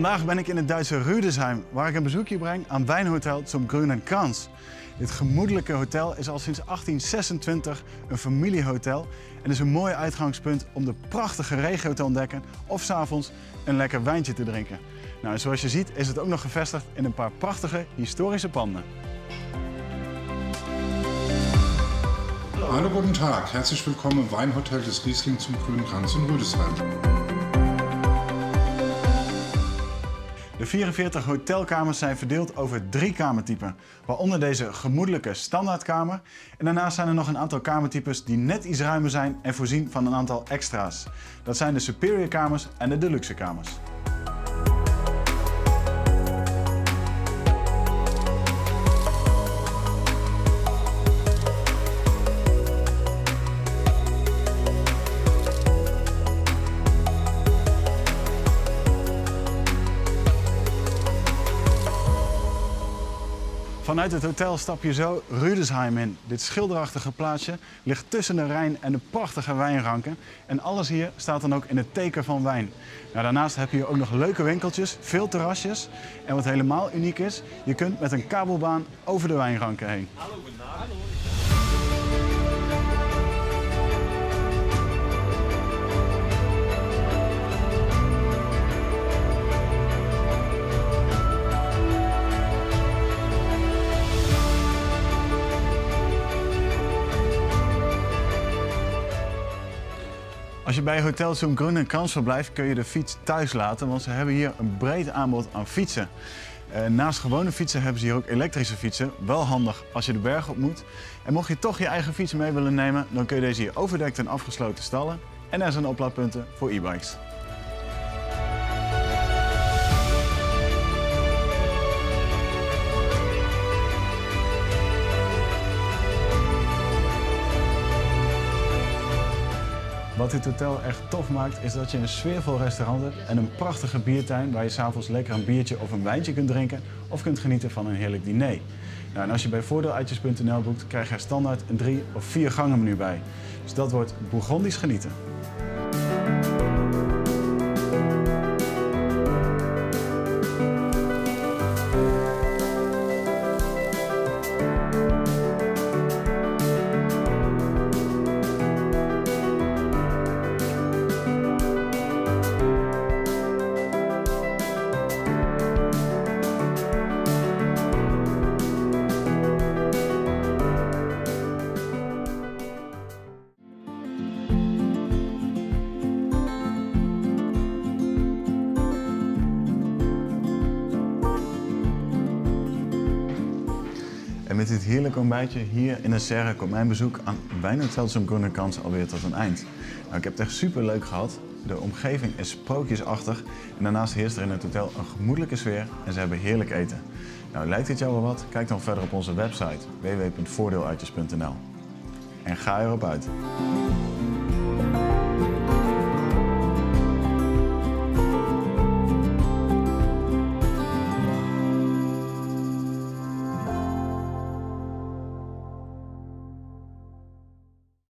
Vandaag ben ik in het Duitse Rüdesheim, waar ik een bezoekje breng aan wijnhotel Zum Grünen Kranz. Dit gemoedelijke hotel is al sinds 1826 een familiehotel en is een mooi uitgangspunt om de prachtige regio te ontdekken of 's avonds een lekker wijntje te drinken. Nou, zoals je ziet is het ook nog gevestigd in een paar prachtige historische panden. Hallo, guten Tag. Herzlich willkommen im Weinhotel des Riesling Zum Grünen Kranz in Rüdesheim. De 44 hotelkamers zijn verdeeld over 3 kamertypen, waaronder deze gemoedelijke standaardkamer. En daarnaast zijn er nog een aantal kamertypes die net iets ruimer zijn en voorzien van een aantal extra's. Dat zijn de superior kamers en de deluxe kamers. Vanuit het hotel stap je zo Rüdesheim in. Dit schilderachtige plaatsje ligt tussen de Rijn en de prachtige wijnranken. En alles hier staat dan ook in het teken van wijn. Nou, daarnaast heb je hier ook nog leuke winkeltjes, veel terrasjes. En wat helemaal uniek is, je kunt met een kabelbaan over de wijnranken heen. Als je bij Hotel Zum Grünen Kranz verblijft, kun je de fiets thuis laten, want ze hebben hier een breed aanbod aan fietsen. Naast gewone fietsen hebben ze hier ook elektrische fietsen, wel handig als je de berg op moet. En mocht je toch je eigen fiets mee willen nemen, dan kun je deze hier overdekt in afgesloten stallen. En er zijn oplaadpunten voor e-bikes. Wat dit hotel echt tof maakt, is dat je een sfeervol restaurant hebt en een prachtige biertuin waar je s'avonds lekker een biertje of een wijntje kunt drinken of kunt genieten van een heerlijk diner. Nou, en als je bij voordeeluitjes.nl boekt, krijg je er standaard een 3- of 4 gangen menu bij. Dus dat wordt bourgondisch genieten. En met dit heerlijke ontbijtje hier in de serre komt mijn bezoek aan Wijnhotel Zum Grünen Kranz alweer tot een eind. Nou, ik heb het echt super leuk gehad. De omgeving is sprookjesachtig en daarnaast heerst er in het hotel een gemoedelijke sfeer en ze hebben heerlijk eten. Nou, lijkt dit jou wel wat? Kijk dan verder op onze website www.voordeeluitjes.nl en ga erop uit.